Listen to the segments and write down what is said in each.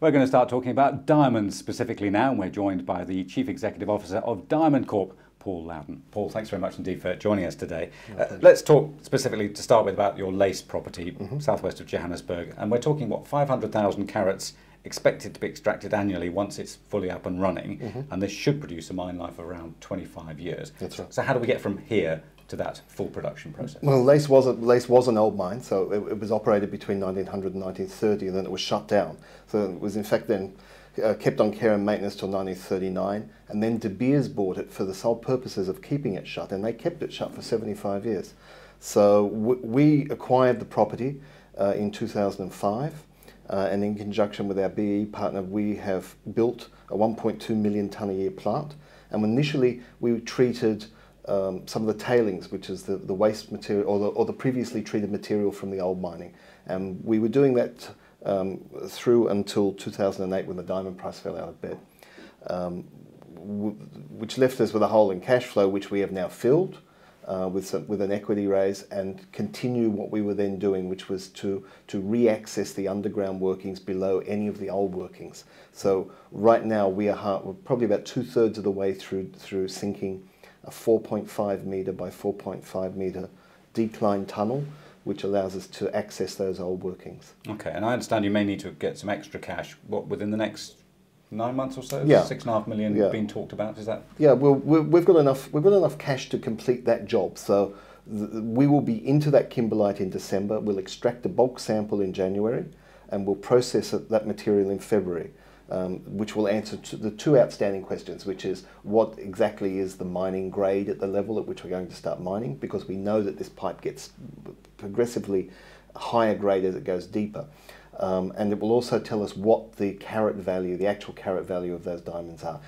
We're going to start talking about diamonds specifically now, and we're joined by the Chief Executive Officer of Diamond Corp, Paul Loudon. Paul, thanks very much indeed for joining us today. Let's talk specifically to start with about your Lace property, southwest of Johannesburg, and we're talking, what, 500,000 carats expected to be extracted annually once it's fully up and running, and this should produce a mine life of around 25 years. That's right. So how do we get from here to that full production process? Well, Lace was an old mine, so it was operated between 1900 and 1930, and then it was shut down. So it was in fact then kept on care and maintenance till 1939, and then De Beers bought it for the sole purposes of keeping it shut, and they kept it shut for 75 years. So we acquired the property in 2005, and in conjunction with our BE partner, we have built a 1.2 million tonne a year plant, and initially we treated some of the tailings, which is the waste material or the previously treated material from the old mining. And we were doing that through until 2008 when the diamond price fell out of bed, which left us with a hole in cash flow, which we have now filled with an equity raise, and continue what we were then doing, which was to re-access the underground workings below any of the old workings. So right now we're probably about 2/3 of the way through sinking a 4.5 metre by 4.5 metre decline tunnel, which allows us to access those old workings. Okay, and I understand you may need to get some extra cash, what, within the next 9 months or so? Yeah. 6.5 million being talked about, is that? Yeah, well, we've got enough cash to complete that job, so we will be into that Kimberlite in December, we'll extract the bulk sample in January, and we'll process that material in February. Which will answer to the two outstanding questions, which is what exactly is the mining grade at the level at which we're going to start mining, because we know that this pipe gets progressively higher grade as it goes deeper. And it will also tell us what the carat value, the actual carat value of those diamonds are.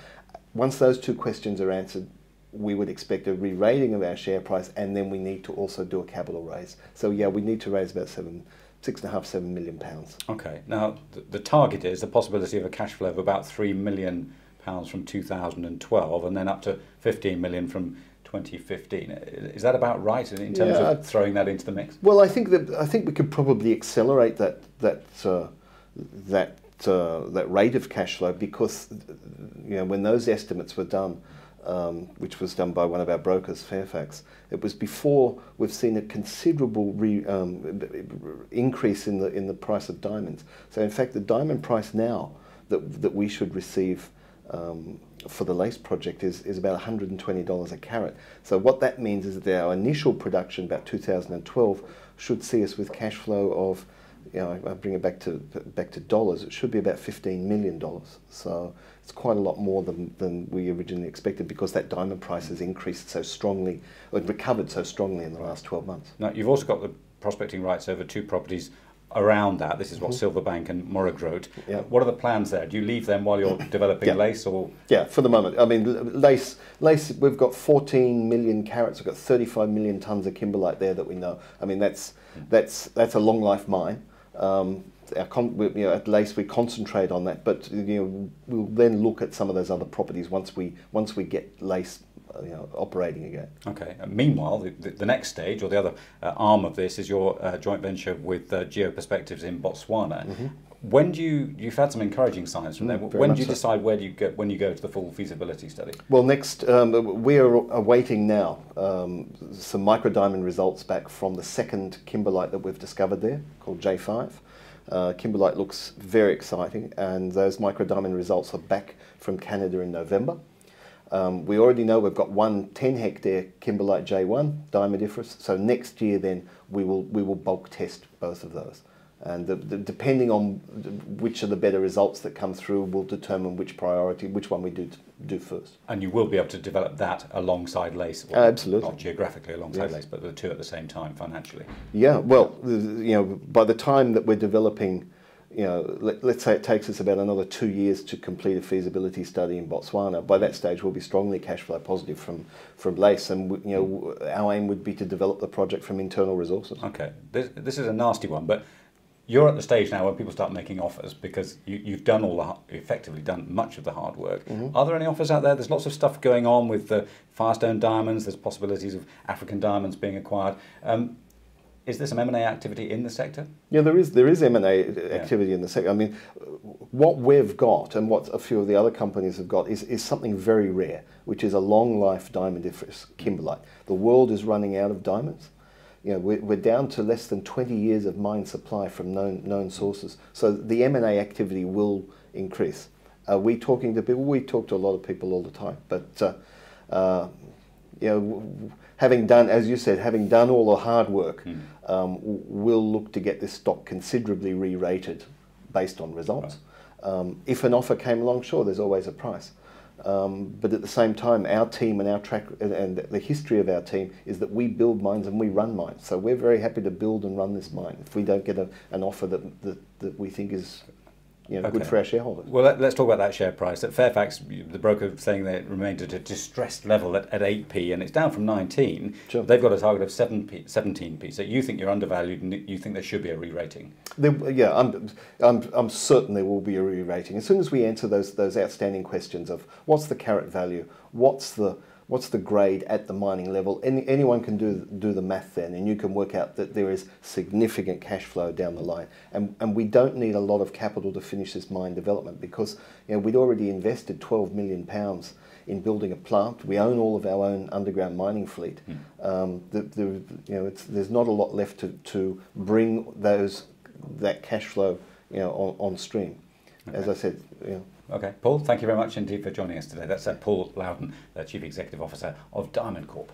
Once those two questions are answered, we would expect a re-rating of our share price, and then we need to also do a capital raise. So yeah, we need to raise about £6.5–7 million. Okay. Now, the target is the possibility of a cash flow of about £3 million from 2012, and then up to £15 million from 2015. Is that about right in terms of throwing that into the mix? Well, I think we could probably accelerate that rate of cash flow, because when those estimates were done, which was done by one of our brokers, Fairfax, it was before we've seen a considerable increase in the price of diamonds. So in fact, the diamond price now that we should receive for the Lace project is about $120 a carat. So what that means is that our initial production, about 2012, should see us with cash flow of, I bring it back to dollars, it should be about $15 million. So it's quite a lot more than we originally expected, because that diamond price has increased so strongly, or recovered so strongly in the last 12 months. Now, you've also got the prospecting rights over two properties around that. This is what, Silverbank and Morrigrode. Yeah. What are the plans there? Do you leave them while you're developing Lace, or? Yeah, for the moment. I mean, Lace, we've got 14 million carats, we've got 35 million tons of Kimberlite there that we know. I mean, that's a long life mine. At Lace we concentrate on that, but we'll then look at some of those other properties once we get Lace operating again. Okay. And meanwhile, the next stage, or the other arm of this, is your joint venture with Geo Perspectives in Botswana. When do you've had some encouraging signs from them? When do you decide when you go to the full feasibility study? Well, next we are awaiting now some microdiamond results back from the second Kimberlite that we've discovered there, called J 5. Kimberlite looks very exciting, and those microdiamond results are back from Canada in November. We already know we've got one 10-hectare Kimberlite J 1 diamondiferous. So next year then we will bulk test both of those. And depending on which are the better results that come through, will determine which priority, which one we do first. And you will be able to develop that alongside Lace, or absolutely, not geographically alongside Lace, but the two at the same time financially. Yeah, well, by the time that we're developing, let's say it takes us about another 2 years to complete a feasibility study in Botswana. By that stage, we'll be strongly cash flow positive from Lace, and our aim would be to develop the project from internal resources. Okay, this is a nasty one, but. You're at the stage now when people start making offers, because you've done effectively done much of the hard work. Are there any offers out there? There's lots of stuff going on with the Firestone Diamonds. There's possibilities of African Diamonds being acquired. Is there some M&A activity in the sector? Yeah, there is M&A activity in the sector. I mean, what we've got and what a few of the other companies have got is something very rare, which is a long-life diamondiferous kimberlite. The world is running out of diamonds. You know, we're down to less than 20 years of mine supply from known sources. So the M&A activity will increase. Are we talking to people? We talk to a lot of people all the time. But, you know, having done, as you said, having done all the hard work, we'll look to get this stock considerably re-rated based on results. Right. If an offer came along, sure, there's always a price. But at the same time, our team and our track and the history of our team is that we build mines and we run mines. So we're very happy to build and run this mine if we don't get an offer that we think is, you know, good for our shareholders. Well, let's talk about that share price. At Fairfax, the broker saying that it remained at a distressed level at 8p, and it's down from 19. Sure. They've got a target of 17p. So you think you're undervalued, and you think there should be a re-rating? Yeah, I'm certain there will be a re-rating as soon as we answer those outstanding questions of what's the carat value, what's the grade at the mining level. Anyone can do the math then, and you can work out that there is significant cash flow down the line. And we don't need a lot of capital to finish this mine development because, you know, we'd already invested £12 million in building a plant. We own all of our own underground mining fleet. You know, there's not a lot left to bring that cash flow, you know, on stream. Okay. As I said, you know. Okay, Paul, thank you very much indeed for joining us today. That's Paul Loudon, Chief Executive Officer of Diamond Corp.